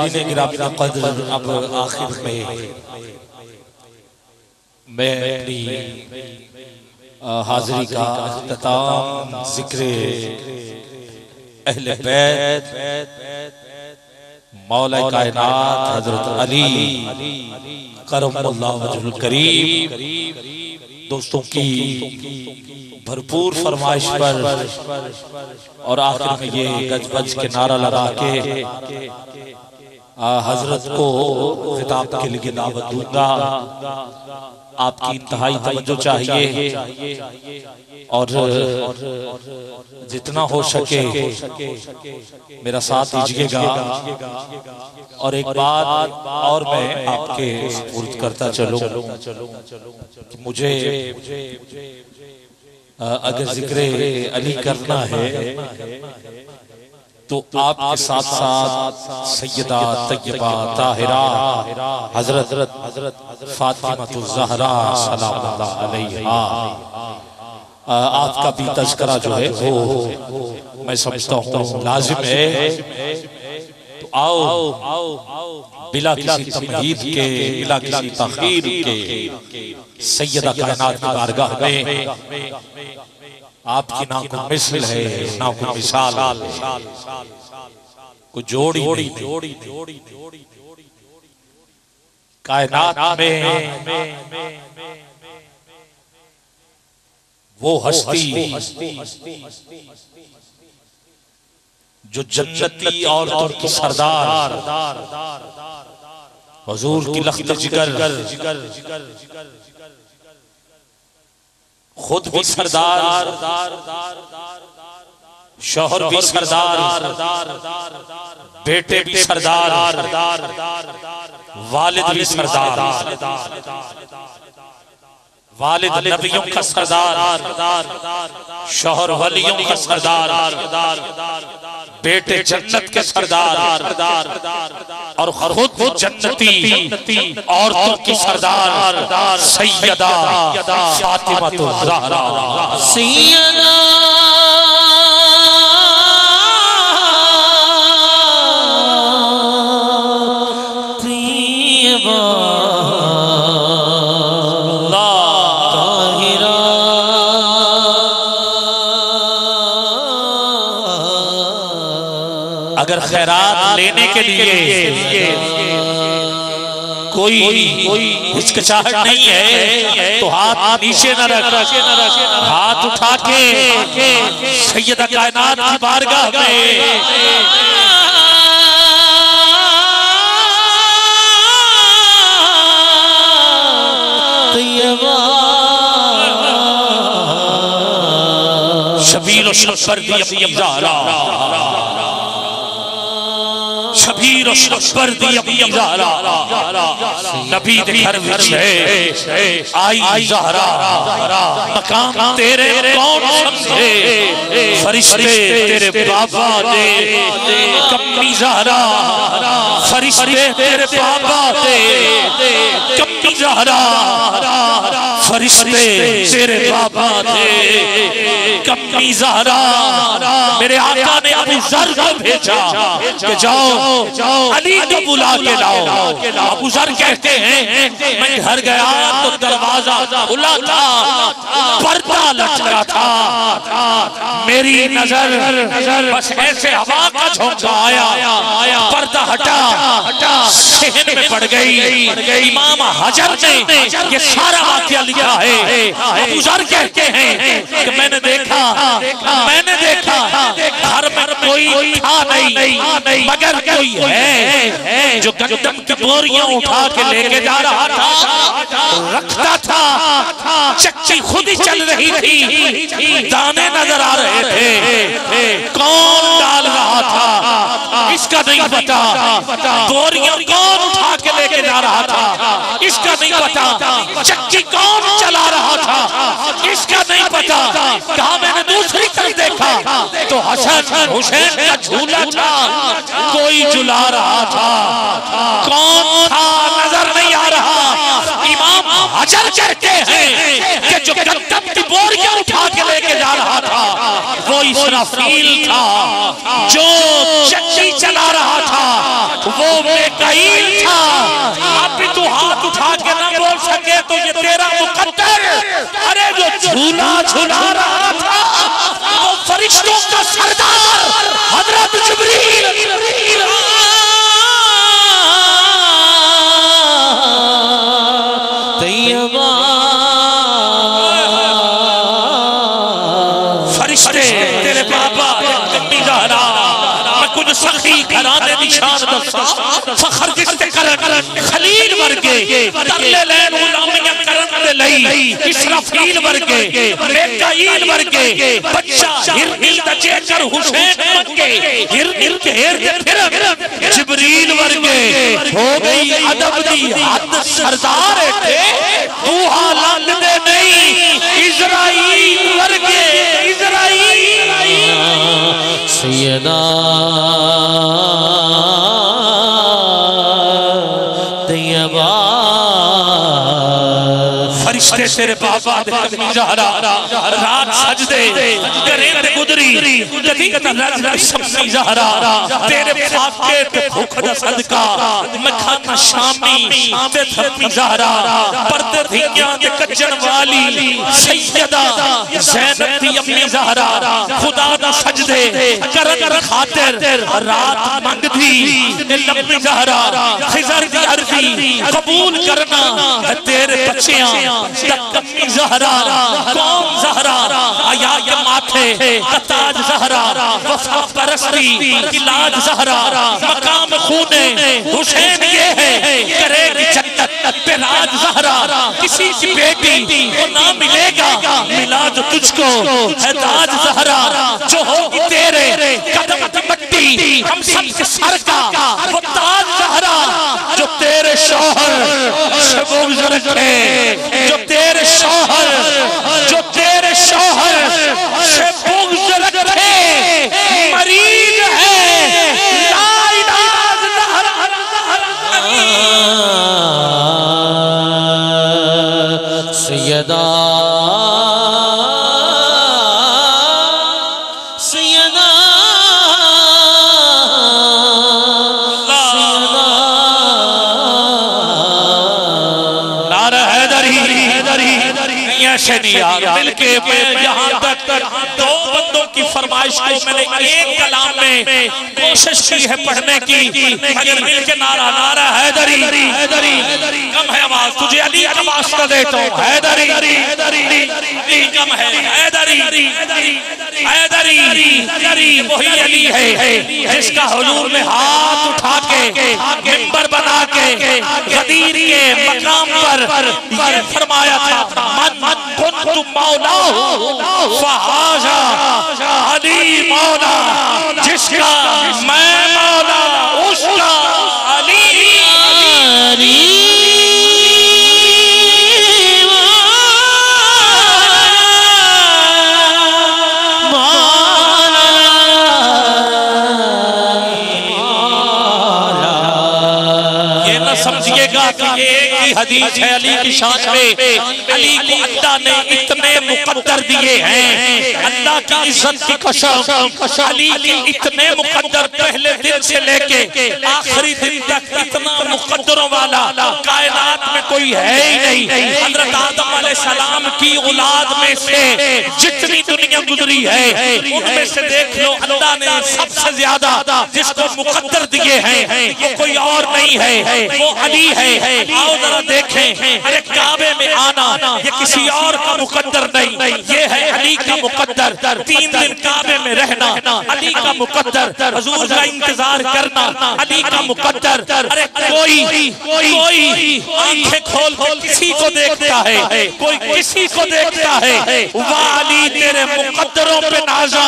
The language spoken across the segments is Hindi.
अब आखिर में हाजिरी का अख्ताम जिक्र अहले बैत मौला कायनात हजरत अली करमल्लाहु वजहुल करीम दोस्तों की भरपूर फरमाइश पर और आखिर में ये गजबज के नारा लगा के हजरत को खिताब के लिए दावत दूंगा। आपकी इंतहाई तवज्जो चाहिए और जितना हो सके मेरा साथ दीजिएगा। और एक बात और मैं आपके पूर्त करता चलूं, मुझे अगर जिक्र अली करना है तो आपके साथ साथ सैयदा तैयबा ताहिरा हजरत फातिमा ज़हरा सलामुल्लाह अलैहा आपका भी तज़किरा जो है वो मैं समझता हूँ लाजिम है। तो आओ बिला किसी तमहीद के बिला किसी तखीर के सैयदा कायनात की बारगाह में आपकी ना कोई मिसल है ना कोई मिसाल को जोड़ी कायनात में वो हस्ती जो जन्नती औरतों की सरदार हुजूर की लख्त जिगर खुद भी सरदार शौहर भी सरदार बेटे भी सरदार वालिद भी सरदार वालिद नबियों का सरदार शौहर वलियों का सरदार बेटे जन्नत के सरदार और खुद जन्नती औरतों की सरदार सैयदा फातिमा ज़हरा अगर खैरात लेने के लिए कोई हिचकिचाहट नहीं है तो हाथ नीचे न रख, हाथ उठा के सैयदा कायनात की बारगाह में शबीर शबीर नबी दे घर विच है आई ज़हरा मकाम तेरे कौन समझे फरिश्ते तेरे बाबा दे कम्मी ज़हरा फरिश्ते तेरे बाबा दे कम्मी ज़हरा फरिश्ते तेरे बाबा दे कम्मी ज़हरा मेरे आका ने अबू ज़र को भेजा कि जाओ अली को बुला के लाओ। अबू ज़र कहते हैं मैं घर गया तो दरवाजा खुला था, पर्दा लटका था, मेरी नजर बस ऐसे हवा का झोंका आया, पर्दा हटा सहन में पड़ गई। इमाम हजर ने ये सारा वाकया लिखा है। अबू ज़र कहते हैं कि मैंने देखा घर पर कोई था नहीं मगर कोई है जो गंदम की बोरियां उठा के लेके जा रहा था, रखता था, चक्की खुद ही चल रही थी, दाने नजर आ रहे थे, कौन डाल रहा था इसका नहीं पता, बोरियां कौन उठा के लेके जा रहा था इसका नहीं पता, चक्की कौन चला रहा था इसका नहीं पता। कहा मैंने दूसरी तरफ देखा तो हसन हुसैन का झूला था, कोई झुला रहा था, कौन था नजर नहीं आ रहा। इमाम हजर कहते हैं कि जो गंदम की बोरियां उठा के लेके जा रहा था वो इसराफील था जो चक्की चला रहा था, वो मेकाईल था। आप भी तो हाथ उठा के ना बोल सके तो ये तेरा मुकद्दर। अरे जो झूला झूला रहा था वो फरिश्तों का सरदार हजरत जिब्रील। फखर किसते करन खलील वर्गे तरले लैन गुलामियां करन दे लई इसराफील वर्गे मेकाईल वर्गे बच्चा हिरनिल तजे कर हुसैन मक्के हिरनिल के हेर फिर जिब्रील वर्गे हो गई अदब दी हद सरदार थे तू हालात दे नहीं इजराइल वर्गे इजराइल सैयदा तेरे बाबा रात सजदे करें गुदरी तेरे फाके ते भूख दा सदका मैं खाना शामी ते धरती जहरा पर्दे थी क्या ते कच्चन वाली सैयदा ज़ैनब दी अम्मी जहरा खुदा दा सजदे करन खातिर रात मंगदी लम्मी जहरा खिजर दी अर्जी कबूल करना तेरे बच्चियां जहरा कौम जहरा आया के माथे ताज जहरा वफा परस्ती इलाज जहरा मकाम खूने हुसैन ये है करेगी जन्नत पे राज जहरा किसी की बेटी वो ना मिलेगा मिला जो तुझको है ताज जहरा जो होगी तेरे कदम मिट्टी हम सबके सर का वो ताज जहरा जो तेरे शौहर जो तेरे शौहर जो तेरे शौहर से बुग़्ज़ रखे मरीज है सैयदा मिलके यहाँ तक दो बंदों की फरमाइश को मैंने एक कलाम में कोशिश की है पढ़ने की, मगर मिलके नारा नारा हैदरी कम है आवाज तुझे अली का वास्ता देता हूँ हैदरी कम है हैदरी वही अली है जिसका हुजूर में हाथ उठा के मिंबर बना के गदीर के मकाम पर ये फरमाया था मन कुंतु मौला फहाजा अली मौला जिसका मैं मौला उसका अली हदीस है अली की शान में। अली को अल्लाह ने इतने मुकद्दर दिए हैं अल्लाह की इज्जत की कसम अली के इतने मुकद्दर पहले दिन से लेके आखिरी दिन तक इतना मुकद्दरों वाला कायनात में कोई है ही नहीं। हजरत आदम अलैहिस्सलाम की औलाद में से जितनी दुनिया गुजरी है उनमें से देख लो अल्लाह ने सबसे ज्यादा जिसको मुकद्दर दिए हैं वो कोई और नहीं है वो अली है। आओ जरा देखें अरे काबे में आना ये किसी और का मुकद्दर नहीं ये है अली का मुकद्दर। 3 दिन काबे में रहना अली का मुकद्दर, हुजूर का इंतजार करना अली का मुकद्दर। अरे कोई आंखें खोल किसी को देखता है कोई किसी को देखता है वाह अली तेरे मुकद्दरों पे नाजा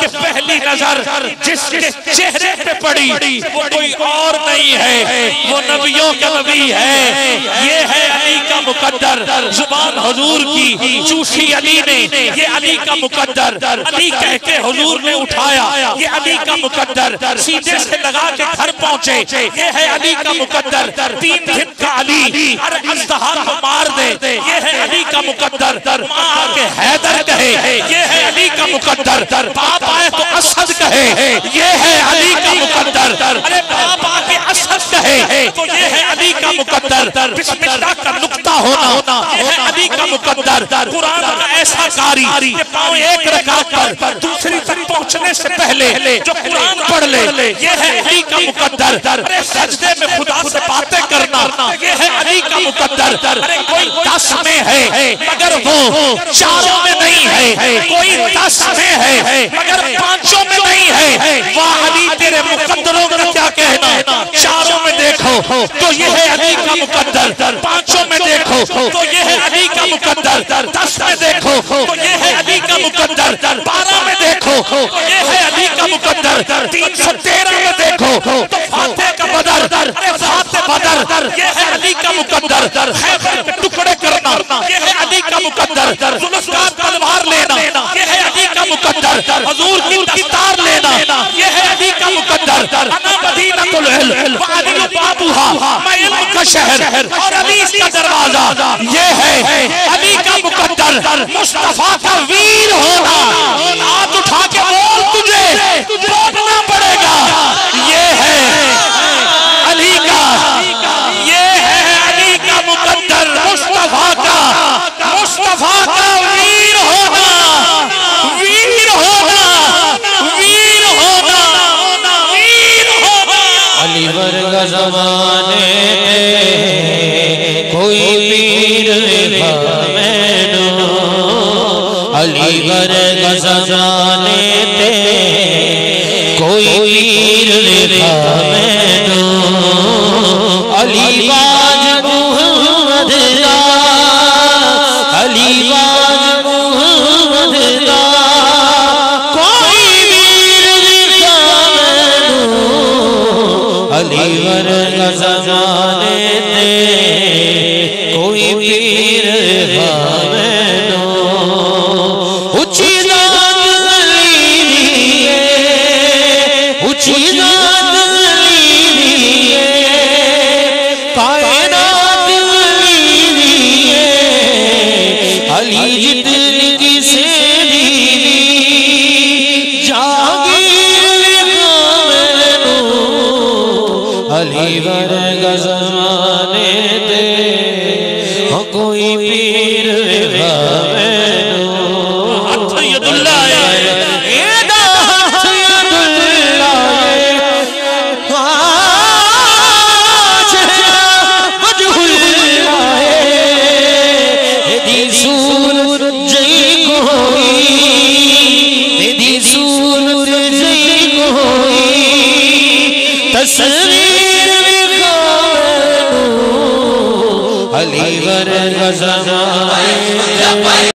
कि पहली नजर जिसके चेहरे पे पड़ी वो कोई और नहीं है वो नबियों का नबी है। ये है अली का मुकद्दर। जुबान हुजूर की चूसी अली ने ये अली का मुकद्दर अली कह के हुजूर ने उठाया ये अली का मुकद्दर। सीधे से लगा के घर पहुंचे ये है अली का मुकद्दर। 3 दिन का अली हर हर इज़्तिहार को मार दे, ये है अली का मुकद्दर। मां आके हैदर कहे, ये है अली का मुकद्दर। बाप आए तो असद कहे, ये है अली का मुकद्दर। अरे बाप आके असद कहे तो ये है अली का मुकद्दर। बिस्मिल्लाह का नुक्ता होना अली का मुकद्दर। कुरान का ऐसा कारी कि पांव एक रकात पर दूसरी तक पहुंचने से पहले जो कुरान पढ़ ले, ये है अली का मुकद्दर। अरे सजदे में खुदा से बातें करना, ये है अली का मुकद्दर। अरे कोई 10 में है मगर वो 4 में नहीं है, कोई 10 में है मगर 5 में नहीं है। वाह अली तेरे मुकद्दरों का क्या कहना। 4 में देखो तो ये है अली का मुकद्दर, 5 में देखो तो ये है अली का मुकद्दर, 10 में देखो तो ये है अली का मुकद्दर, 12 में देखो तो ये है अली का मुकद्दर, 313 में देखो तो फातह का बदर। अरे फातह बदर ये है अली का मुकद्दर। खैबर पे टुकड़े करना, ये है अली का मुकद्दर। जुल्फ़िकार तलवार लेना, ये है अली का मुकद्दर। हुजूर की तार लेना, ये है अली का मुकद्दर। अना मदीनतुल इल्म व अली बाबुहा, मैं इल्म का शहर और अली इसका दरवाजा, ये है अली का मुकद्दर। मुस्तफा का वीर होना, हाथ उठा के बोल तुझे रोकना पड़ेगा, ये है अली का, ये है अली का मुकद्दर। मुस्तफा का वीर होना। अली वर्गा ज़माने कोई पीर भावेनो, अली वर्गा ज़माने कोई पीर भावेनो। अली बाज मोहम्मद दा, अली बाज मोहम्मद दा, कोई वीर दिखावे। अली वर्गा ज़माने ते कोई वीर दिखावे। अली वर्गा ज़माने ते कोई पीर भावे। अली वर्गा ज़माने